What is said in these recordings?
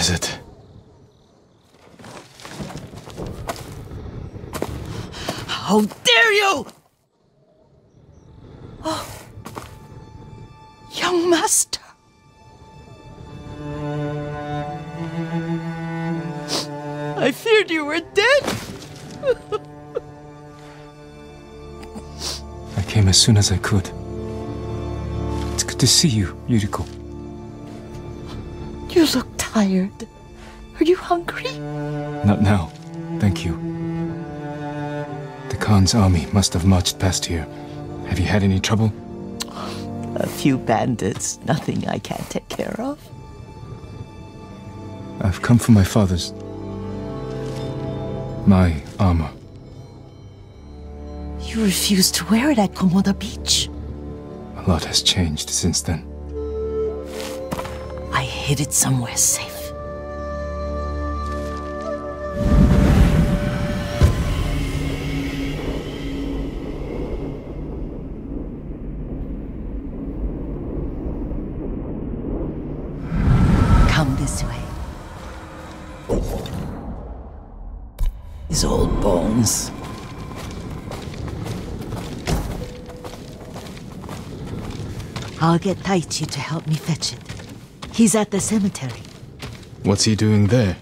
is it? How dare you! Oh, young master. I feared you were dead. I came as soon as I could. It's good to see you, Yuriko. You look tired. Are you hungry? Not now, thank you. The Khan's army must have marched past here. Have you had any trouble? A few bandits, nothing I can't take care of. I've come for my father's... my armor. You refused to wear it at Komoda Beach? A lot has changed since then. I hid it somewhere safe. Come this way. These old bones. I'll get Taichi to help me fetch it. He's at the cemetery. What's he doing there?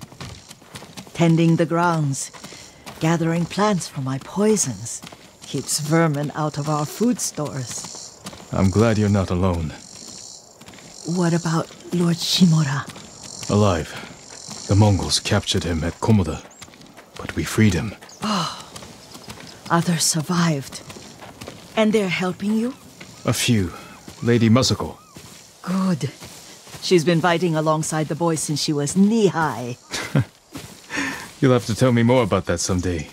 Tending the grounds. Gathering plants for my poisons. Keeps vermin out of our food stores. I'm glad you're not alone. What about Lord Shimura? Alive. The Mongols captured him at Komoda. But we freed him. Oh. Others survived. And they're helping you? A few. Lady Masako. Good. She's been fighting alongside the boys since she was knee-high. You'll have to tell me more about that someday.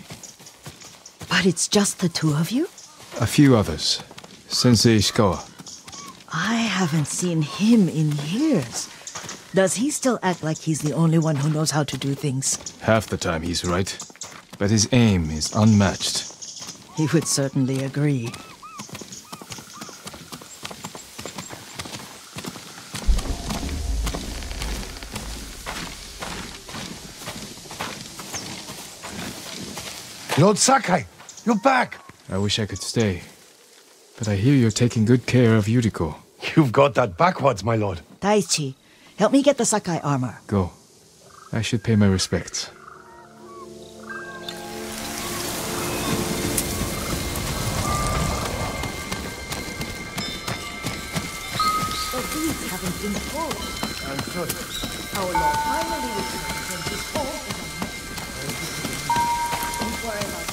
But it's just the two of you? A few others. Sensei Ishikawa. I haven't seen him in years. Does he still act like he's the only one who knows how to do things? Half the time he's right. But his aim is unmatched. He would certainly agree. Lord Sakai, you're back! I wish I could stay, but I hear you're taking good care of Yuriko. You've got that backwards, my lord. Taichi, help me get the Sakai armor. Go. I should pay my respects. The beads haven't been full. I'm sorry. Our lord finally returned when his home is a mess. Don't worry about it.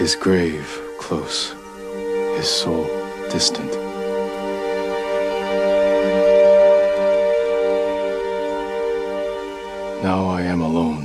His grave close, his soul distant. Now I am alone.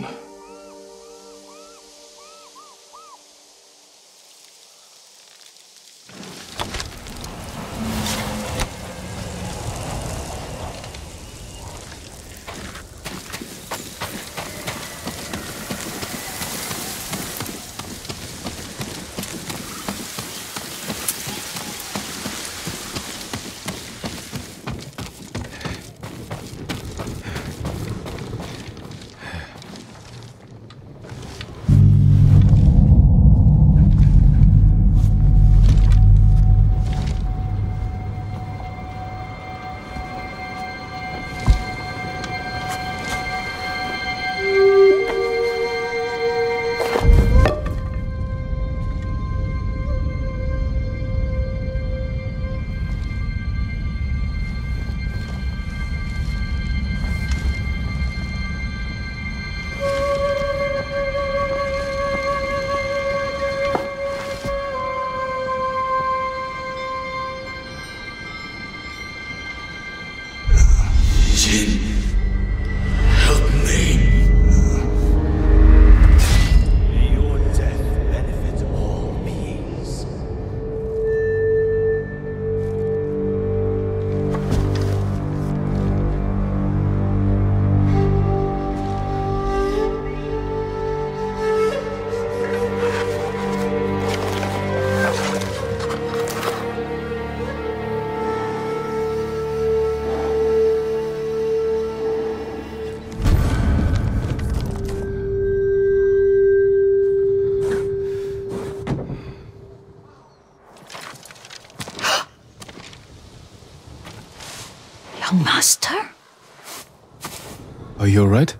Are you all right?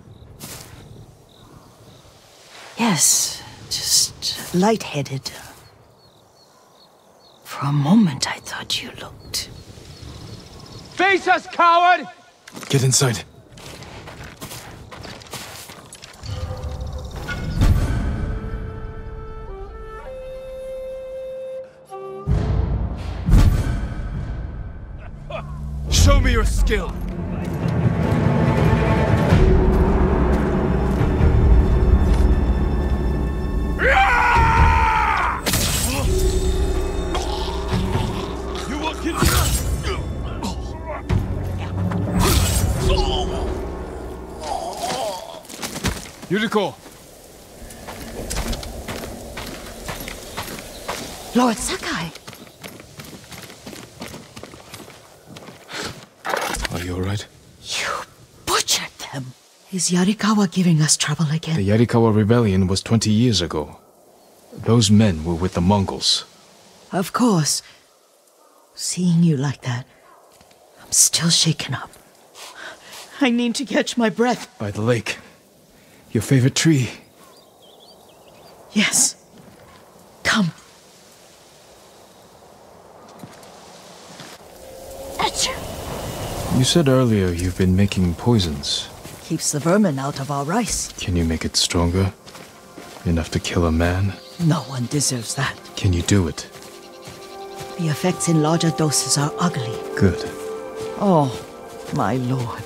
Yes, just lightheaded. For a moment, I thought you looked. Face us, coward! Get inside. Show me your skill. Yuriko! Lord Sakai! Are you alright? You butchered them! Is Yarikawa giving us trouble again? The Yarikawa Rebellion was 20 years ago. Those men were with the Mongols. Of course. Seeing you like that, I'm still shaken up. I need to catch my breath. By the lake. Your favorite tree. Yes. Come. You said earlier you've been making poisons. Keeps the vermin out of our rice. Can you make it stronger? Enough to kill a man? No one deserves that. Can you do it? The effects in larger doses are ugly. Good. Oh, my lord.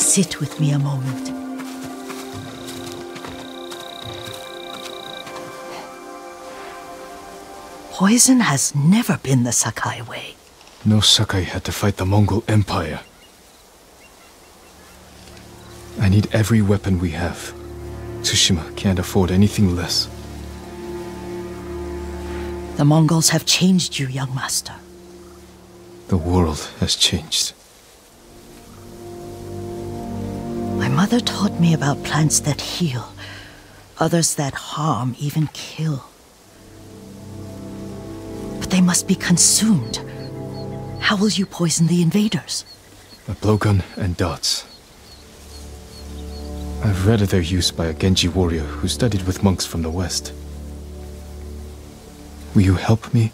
Sit with me a moment. Poison has never been the Sakai way. No Sakai had to fight the Mongol Empire. I need every weapon we have. Tsushima can't afford anything less. The Mongols have changed you, young master. The world has changed. My mother taught me about plants that heal, others that harm, even kill. But they must be consumed. How will you poison the invaders? A blowgun and darts. I've read of their use by a Genji warrior who studied with monks from the West. Will you help me?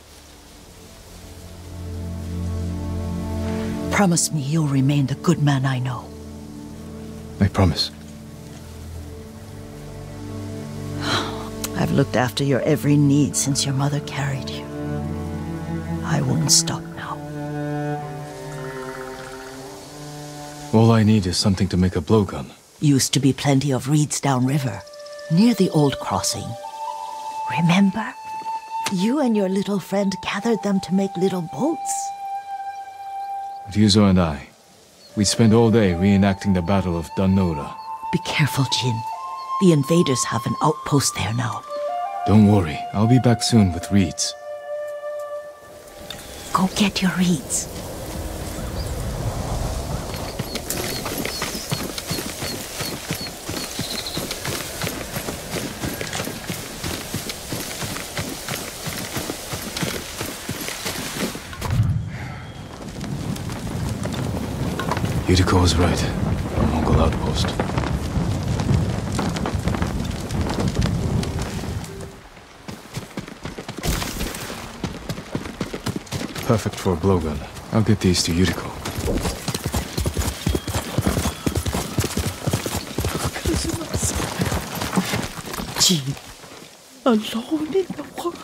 Promise me you'll remain the good man I know. I promise. I've looked after your every need since your mother carried you. I won't stop now. All I need is something to make a blowgun. Used to be plenty of reeds downriver, near the old crossing. Remember? You and your little friend gathered them to make little boats. Ryuzo and I. We spent all day reenacting the Battle of Donora. Be careful, Jin. The invaders have an outpost there now. Don't worry. I'll be back soon with reeds. Go get your reeds. Yuriko was right. A Mongol outpost. Perfect for a blowgun. I'll get these to Yuriko. Gee, alone in the world.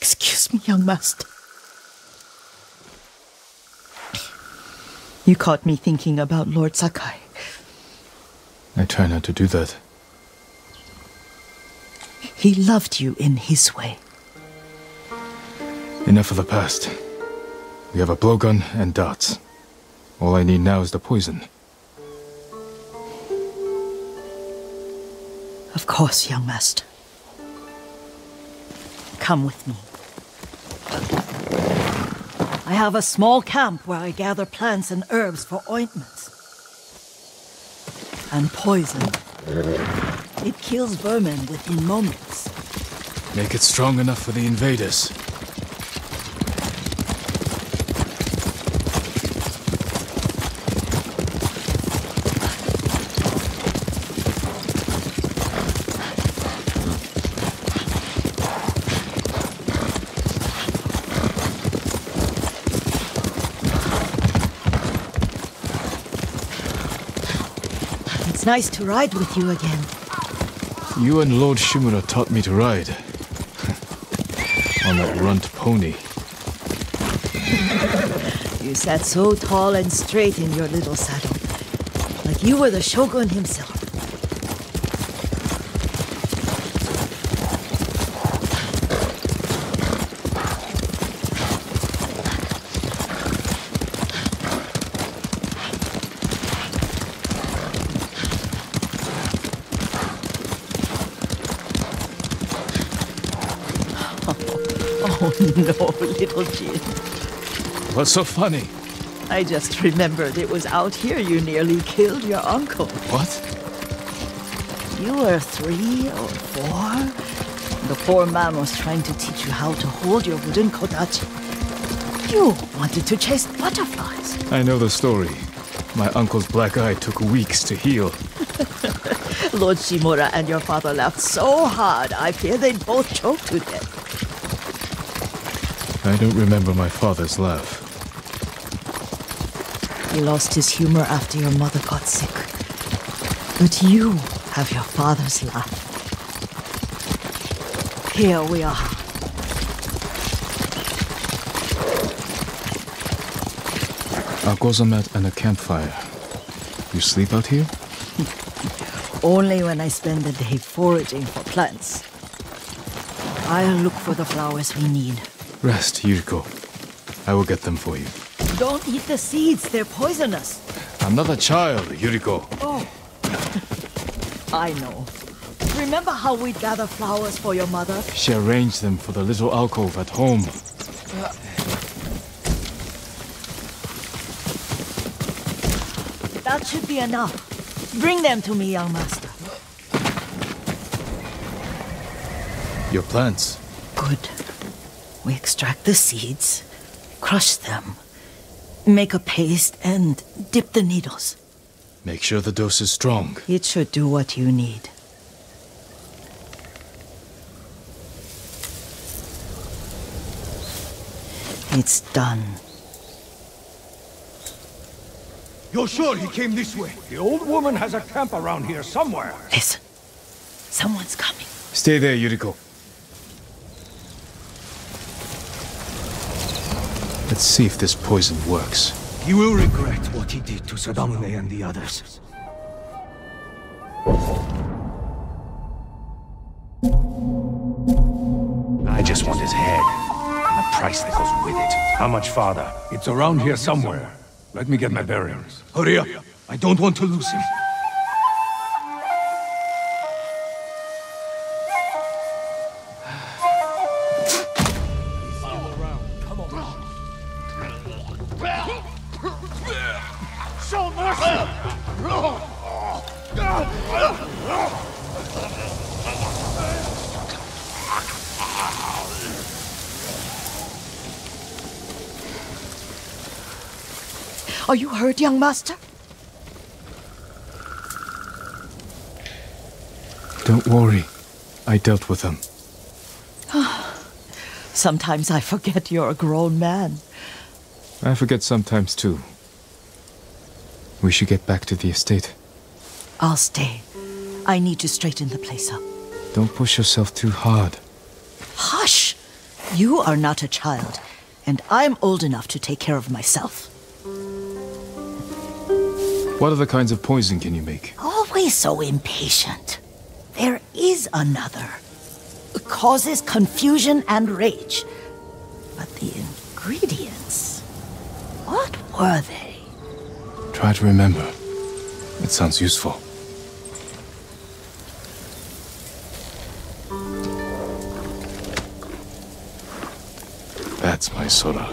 Excuse me, young master. You caught me thinking about Lord Sakai. I try not to do that. He loved you in his way. Enough of the past. We have a blowgun and darts. All I need now is the poison. Of course, young master. Come with me. I have a small camp where I gather plants and herbs for ointments. And poison. It kills vermin within moments. Make it strong enough for the invaders. Nice to ride with you again. You and Lord Shimura taught me to ride. On that runt pony. You sat so tall and straight in your little saddle. Like you were the Shogun himself. No, little Jin. What's so funny? I just remembered it was out here you nearly killed your uncle. What? You were 3 or 4. The poor man was trying to teach you how to hold your wooden kodachi. You wanted to chase butterflies. I know the story. My uncle's black eye took weeks to heal. Lord Shimura and your father laughed so hard, I fear they'd both choke to death. I don't remember my father's laugh. He lost his humor after your mother got sick. But you have your father's laugh. Here we are. Our goza met and a campfire. You sleep out here? Only when I spend the day foraging for plants. I'll look for the flowers we need. Rest, Yuriko. I will get them for you. Don't eat the seeds. They're poisonous. I'm not a child, Yuriko. Oh. I know. Remember how we'd gather flowers for your mother? She arranged them for the little alcove at home. That should be enough. Bring them to me, young master. Your plants. Good. We extract the seeds, crush them, make a paste, and dip the needles. Make sure the dose is strong. It should do what you need. It's done. You're sure he came this way? The old woman has a camp around here somewhere. Listen. Someone's coming. Stay there, Yuriko. Let's see if this poison works. He will regret what he did to Sadamune and the others. I just want his head, and the price that goes with it. How much farther? It's around here somewhere. Let me get my bearings. Hurry up! I don't want to lose him. Are you hurt, young master? Don't worry. I dealt with them. Sometimes I forget you're a grown man. I forget sometimes, too. We should get back to the estate. I'll stay. I need to straighten the place up. Don't push yourself too hard. Hush! You are not a child, and I'm old enough to take care of myself. What other kinds of poison can you make? Always so impatient. There is another. It causes confusion and rage. But the ingredients... what were they? Try to remember. It sounds useful. my Sora.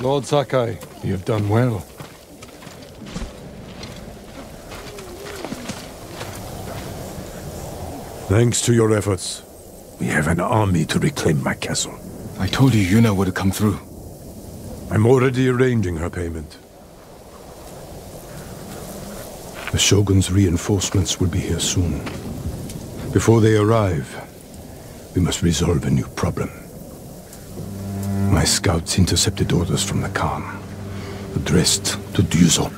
Lord Sakai, you have done well. Thanks to your efforts, we have an army to reclaim my castle. I told you Yuna would come through. I'm already arranging her payment. The Shogun's reinforcements will be here soon. Before they arrive, we must resolve a new problem. My scouts intercepted orders from the Khan, addressed to Ryuzo.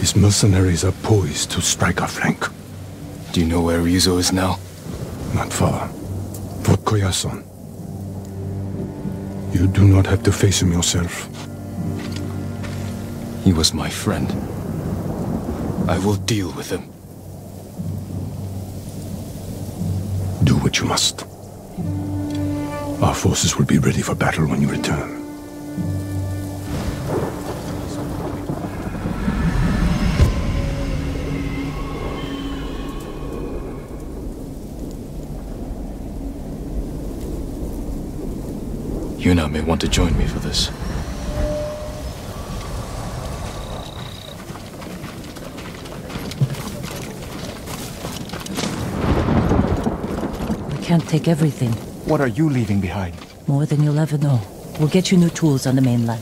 His mercenaries are poised to strike our flank. Do you know where Ryuzo is now? Not far. Fort Koyasan. You do not have to face him yourself. He was my friend. I will deal with him. Do what you must. Our forces will be ready for battle when you return. Yuna may want to join me for this. I can't take everything. What are you leaving behind? More than you'll ever know. We'll get you new tools on the mainland.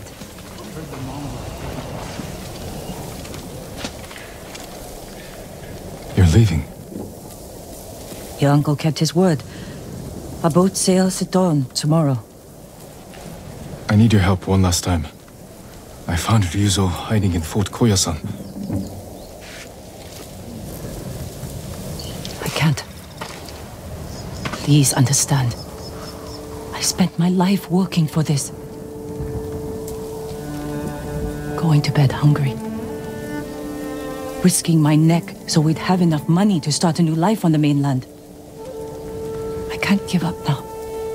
You're leaving? Your uncle kept his word. Our boat sails at dawn tomorrow. I need your help one last time. I found Ryuzo hiding in Fort Koyasan. I can't. Please understand. I spent my life working for this. Going to bed hungry. Risking my neck so we'd have enough money to start a new life on the mainland. I can't give up now.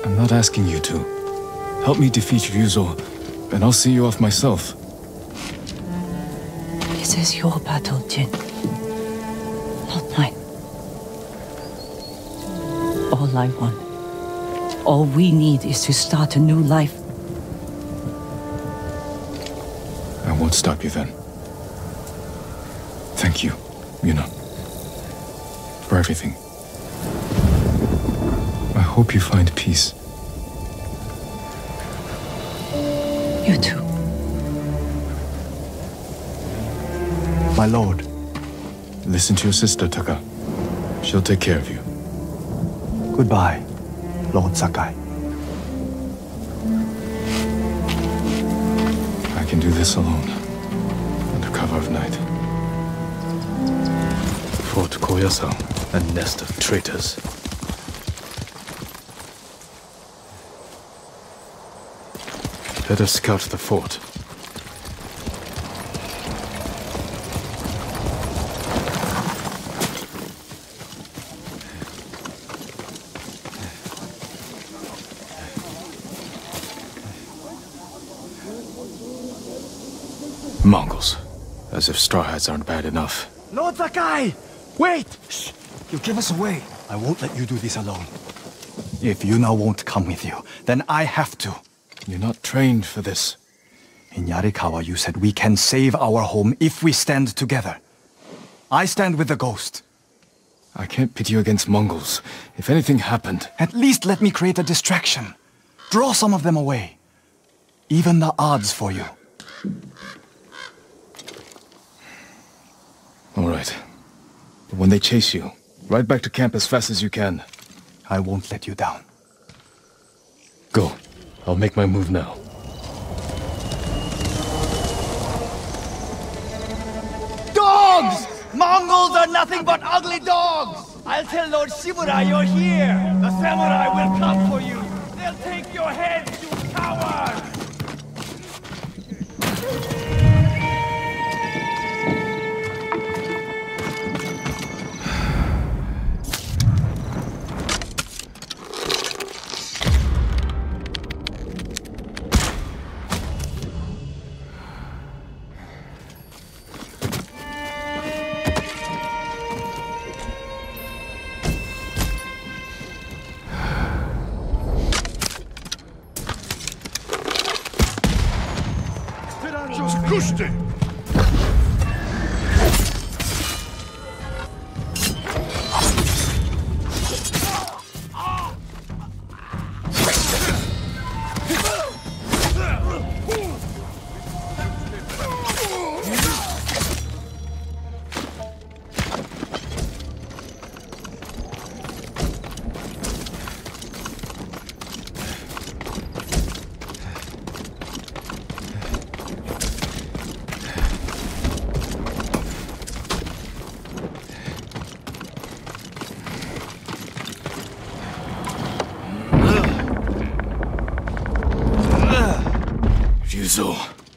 I'm not asking you to. Help me defeat Ryuzo, and I'll see you off myself. This is your battle, Jin. Not mine. All I want. All we need is to start a new life. I won't stop you then. Thank you, Yuna, for everything. I hope you find peace. You too. My lord. Listen to your sister, Taka. She'll take care of you. Goodbye, Lord Sakai. I can do this alone, under cover of night. Fort Koyasan, a nest of traitors. Let us scout the fort. Mongols. As if Starhats aren't bad enough. Lord Sakai! Wait! Shh! You give us away. I won't let you do this alone. If Yuna won't come with you, then I have to. You're not trained for this. In Yarikawa, you said we can save our home if we stand together. I stand with the ghost. I can't pit you against Mongols. If anything happened... At least let me create a distraction. Draw some of them away. Even the odds for you. All right. But when they chase you, ride back to camp as fast as you can. I won't let you down. Go. I'll make my move now. Dogs! Mongols are nothing but ugly dogs! I'll tell Lord Shimura you're here. The samurai will come for you. They'll take your heads, you...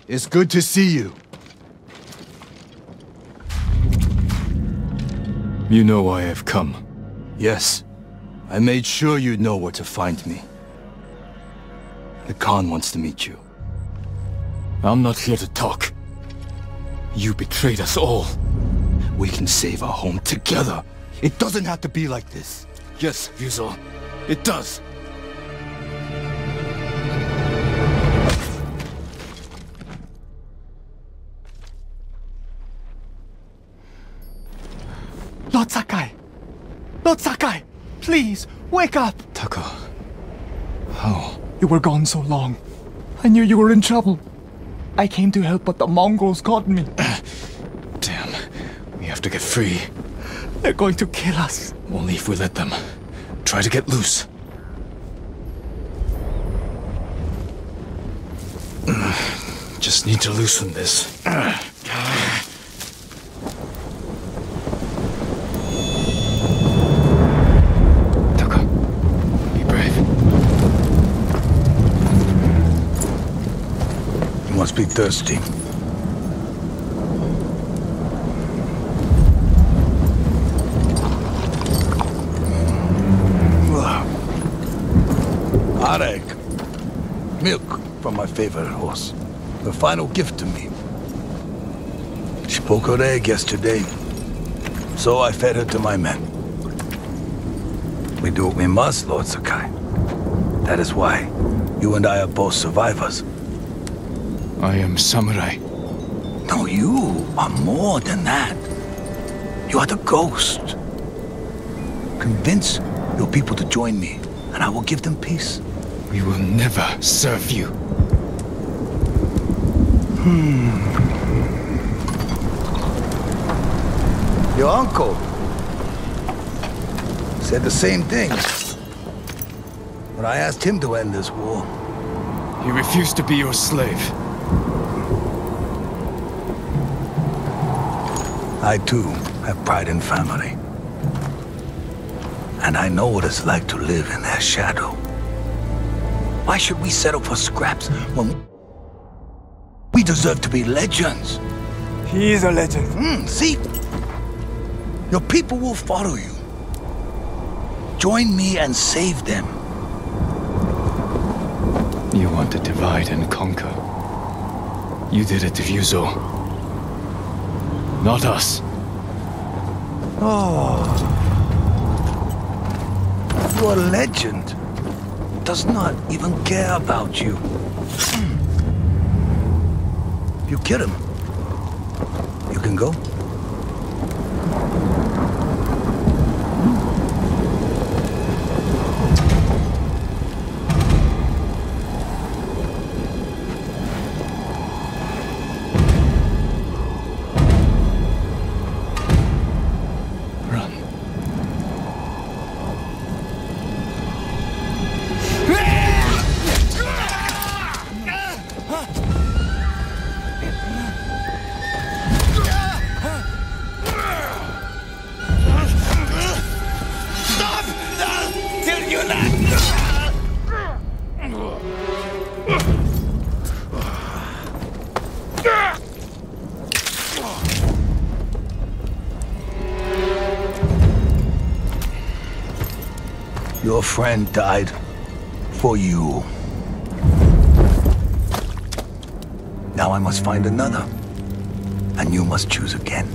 It's good to see you. You know why I've come. Yes. I made sure you'd know where to find me. The Khan wants to meet you. I'm not here to talk. You betrayed us all. We can save our home together. It doesn't have to be like this. Yes, Ryuzo. It does. Lord Sakai! Lord Sakai! Please, wake up! Taka... how? You were gone so long. I knew you were in trouble. I came to help, but the Mongols caught me. Damn. We have to get free. They're going to kill us. Only if we let them. Try to get loose. Just need to loosen this. Be thirsty. Arak. Milk from my favorite horse. The final gift to me. She broke her egg yesterday. So I fed her to my men. We do what we must, Lord Sakai. That is why you and I are both survivors. I am samurai. No, you are more than that. You are the ghost. Convince your people to join me, and I will give them peace. We will never serve you. Your uncle said the same thing when I asked him to end this war. He refused to be your slave. I, too, have pride in family. And I know what it's like to live in their shadow. Why should we settle for scraps when we deserve to be legends? He is a legend. See? Your people will follow you. Join me and save them. You want to divide and conquer. You did it to Yuzo. Not us. Oh. Your legend does not even care about you. You kill him. You can go. Your friend died for you. Now I must find another, and you must choose again.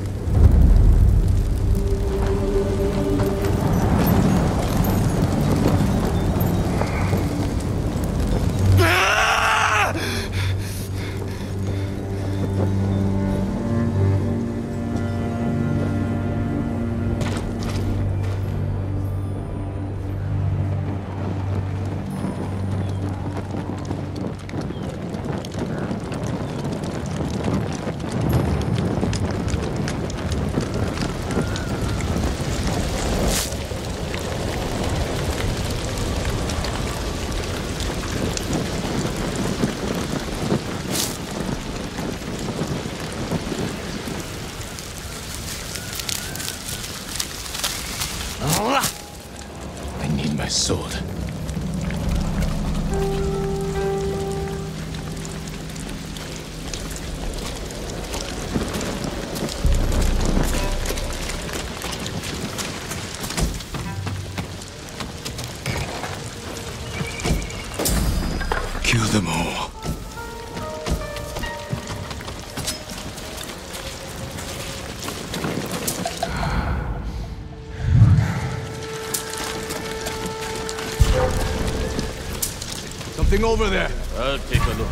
Over there. I'll take a look.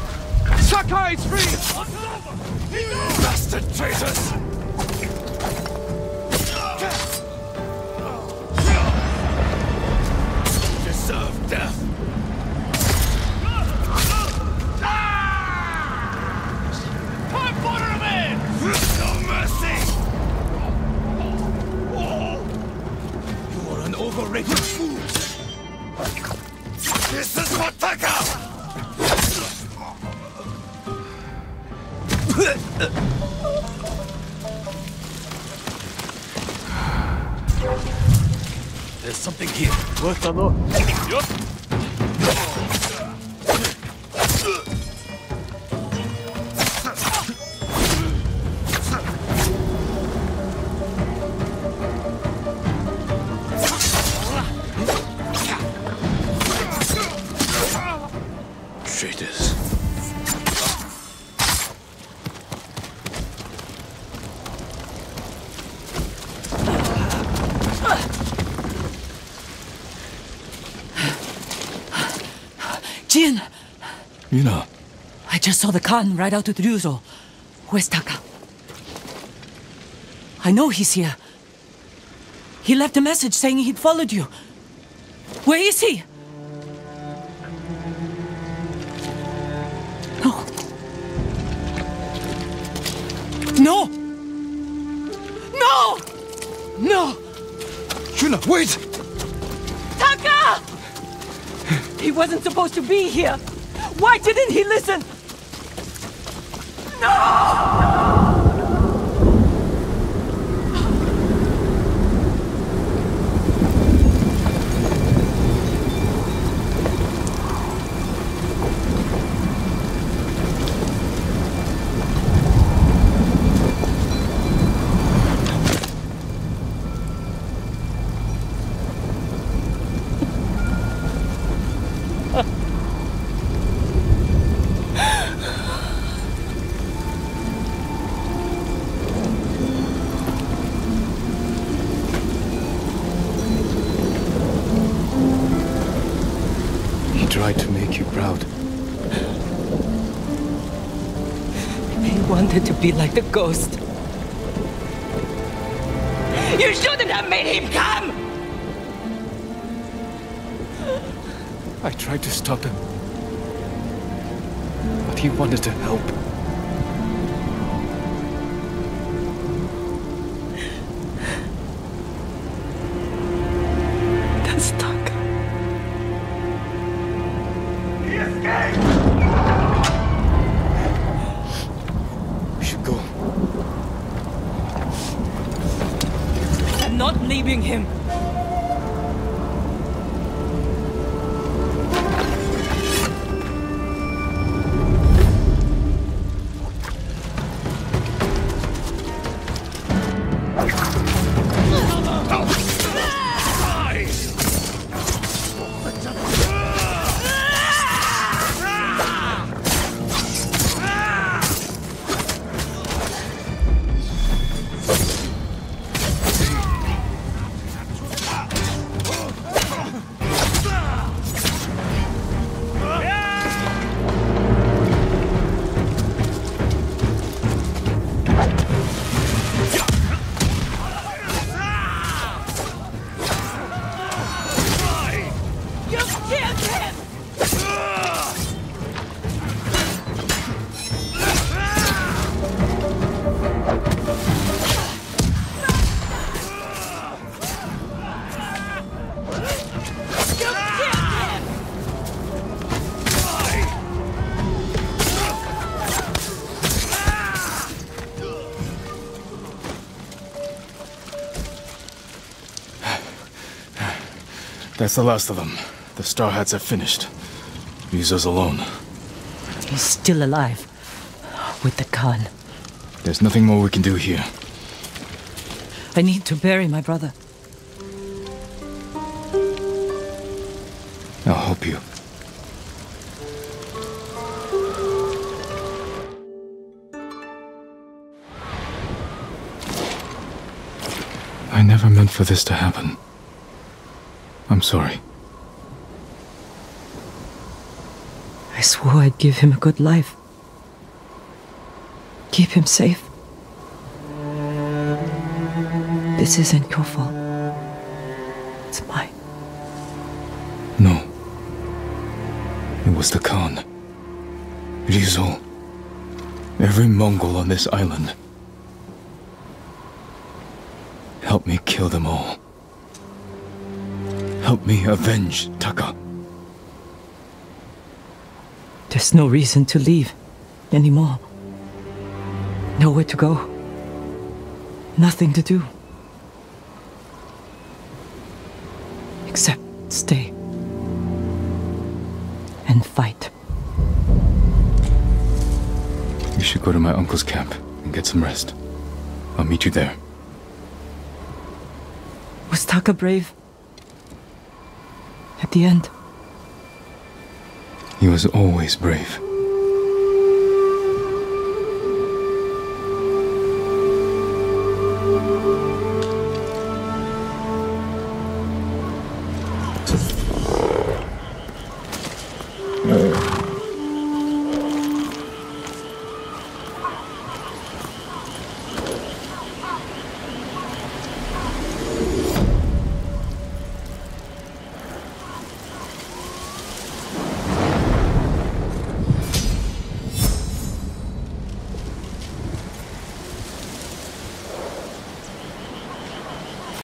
Sakai's free! Bastard traitors! You deserve death. Time for revenge! No mercy! You are an overrated fool! This is for Taka! There's something here worth a look. Yep. Yuna. I just saw the Khan ride out to Ryuzo. Where's Taka? I know he's here. He left a message saying he'd followed you. Where is he? No. No! No! No! Yuna, wait! Taka! He wasn't supposed to be here. Why didn't he listen? No! To be like the ghost. You shouldn't have made him come! I tried to stop him, but he wanted to help. That's the last of them. The Starhats are finished. Ryuzo's alone. He's still alive. With the Khan. There's nothing more we can do here. I need to bury my brother. I'll help you. I never meant for this to happen. I'm sorry. I swore I'd give him a good life. Keep him safe. This isn't your fault. It's mine. No. It was the Khan. Ryuzo. Every Mongol on this island. Help me kill them all. Help me avenge Taka. There's no reason to leave anymore. Nowhere to go. Nothing to do. Except stay. And fight. You should go to my uncle's camp and get some rest. I'll meet you there. Was Taka brave? At the end? He was always brave.